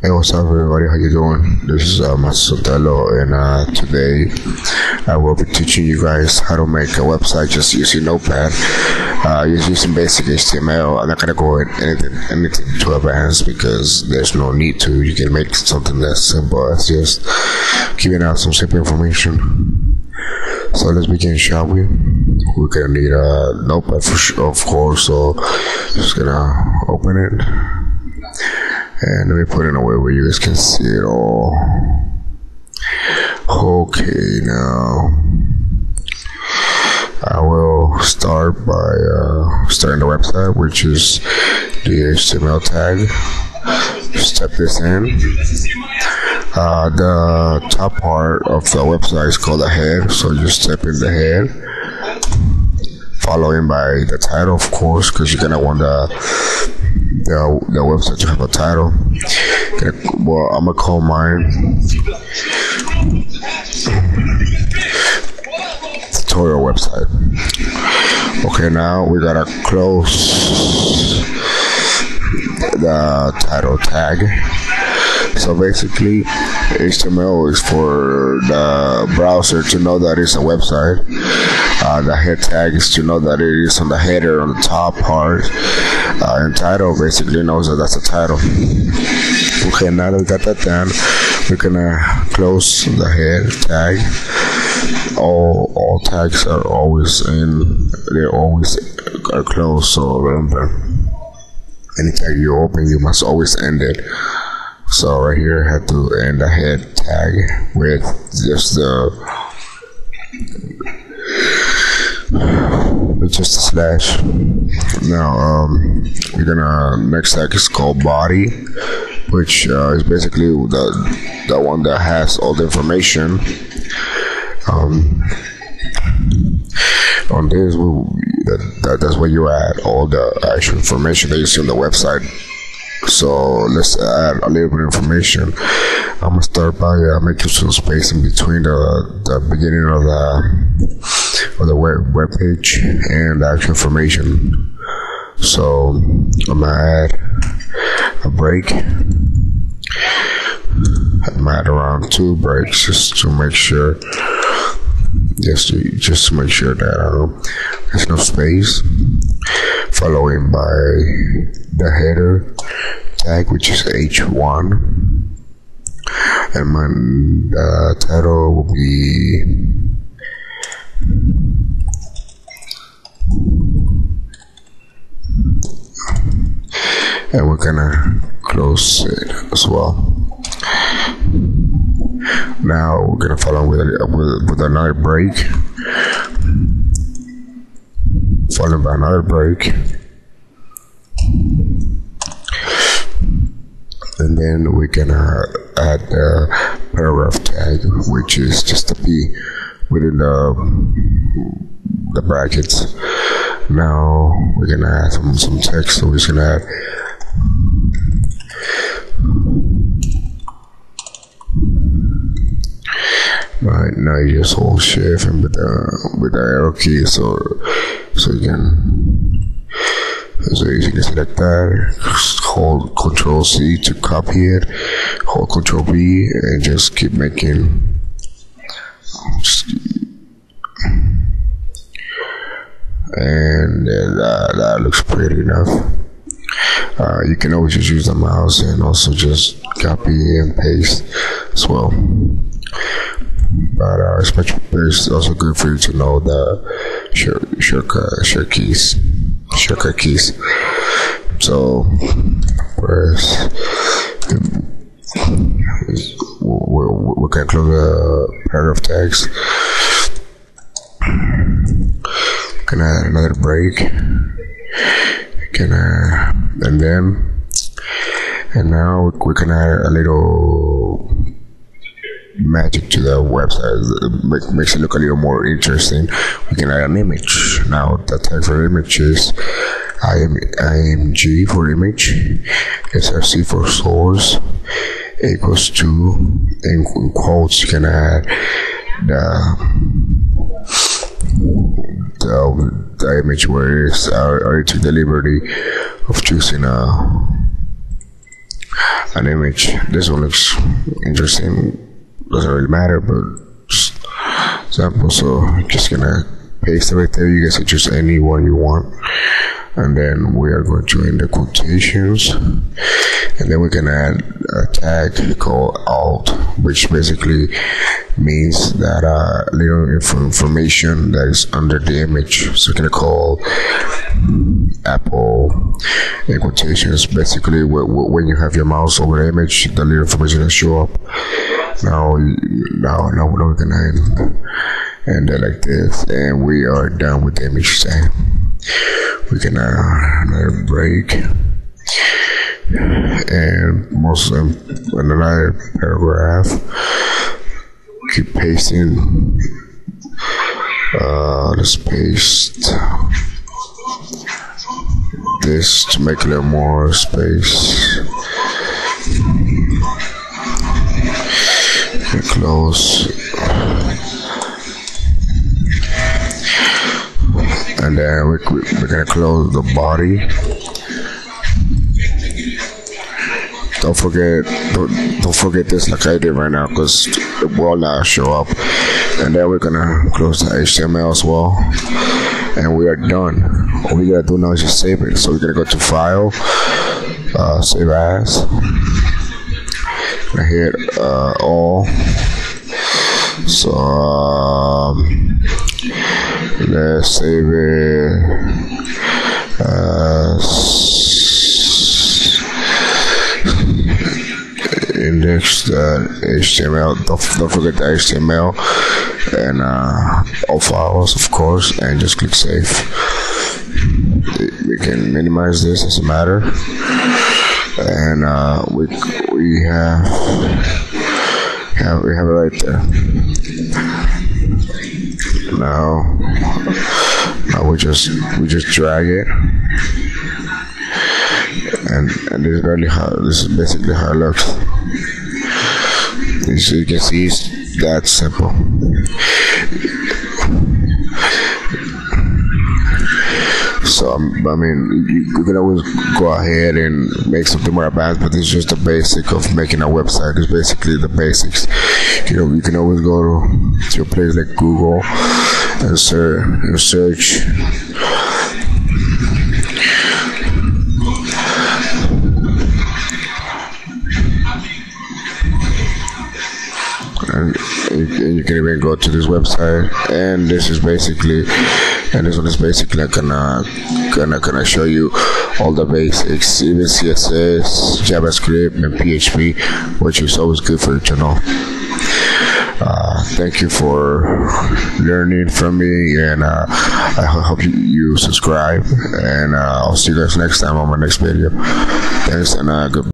Hey, what's up everybody, how you doing? This is Master Sotelo, and today I will be teaching you guys how to make a website just using Notepad, just using basic HTML. I'm not gonna go with anything too advanced because there's no need to. You can make something that's simple. It's just giving out some simple information. So let's begin, shall we? We're gonna need a Notepad for sure, of course, so just gonna open it. And let me put it in a way where you guys can see it all. Okay, now I will start by starting the website, which is the HTML tag. Step this in. The top part of the website is called the head, so just step in the head, following by the title, of course, because you're gonna want to the website to have a title. Well, I'm gonna call mine tutorial website. Okay, now we gotta close the title tag. So basically, HTML is for the browser to know that it's a website. The head tag is to know that it is on the header on the top part. And title basically knows that that's a title. Okay, now that we got that done, we're gonna close the head tag. All tags are always in, they always are closed, so remember, any tag you open, you must always end it. So right here I have to end the head tag with just a slash. Now we're gonna, next tag is called body, which is basically the one that has all the information. On this, that's where you add all the actual information that you see on the website. So let's add a little bit of information. I'm gonna start by making some space in between the beginning of the web page and the actual information. So I'm gonna add a break. I'm gonna add around 2 breaks just to make sure that there's no space. Following by the header tag, which is H1, and then the title will be and we're gonna close it as well. Now we're gonna follow with another break, followed by another break, and then we're gonna add the paragraph tag, which is just a P within the brackets. Now we're gonna add some text, so we're just gonna add right now. You just hold shift and with the arrow keys, so you can select that. Hold Control C to copy it. Hold Control B and just keep making. And that looks pretty enough. You can always just use the mouse and also just copy and paste as well. But it's also good for you to know the shortcut keys. So we can close the paragraph tags. Can add another break. And now we can add a little magic to the website. Makes it look a little more interesting. We can add an image. Now the tag for image is img for image, src for source, equals to, in quotes you can add the image where it is. I took the liberty of choosing an image. This one looks interesting, doesn't really matter, but sample. So just gonna paste it right there. You guys can choose any one you want, and then we are going to end the quotations, and then we can add a tag called alt, which basically means that little information that is under the image. So we're gonna call Apple in quotations. Basically, when you have your mouse over the image, the little information will show up. Now we're gonna end it like this, and we are done with the image tag. We can add another break and most of another paragraph. Keep pasting. Let's paste this to make a little more space. And close, and then we're gonna close the body. Don't forget this like I did right now, because it will not show up. And then we're gonna close the HTML as well, and we are done. All we gotta do now is just save it. So we're gonna go to File, Save As, and hit All. So let's save it index.html. Don't forget the HTML and all files, of course, and just click save. We can minimize this, doesn't matter. And we have it right there. Now we just drag it, and this is really how, this is basically how it looks. As you can see, it's that simple. So I mean, you can always go ahead and make something more advanced, but this is just the basic of making a website. It's basically the basics. You know, you can always go to a place like Google and search. And you can even go to this website, and this one is basically gonna show you all the basics, even CSS, JavaScript, and PHP, which is always good for you to know. Thank you for learning from me, and I hope you subscribe, and I'll see you guys next time on my next video. Thanks, and goodbye.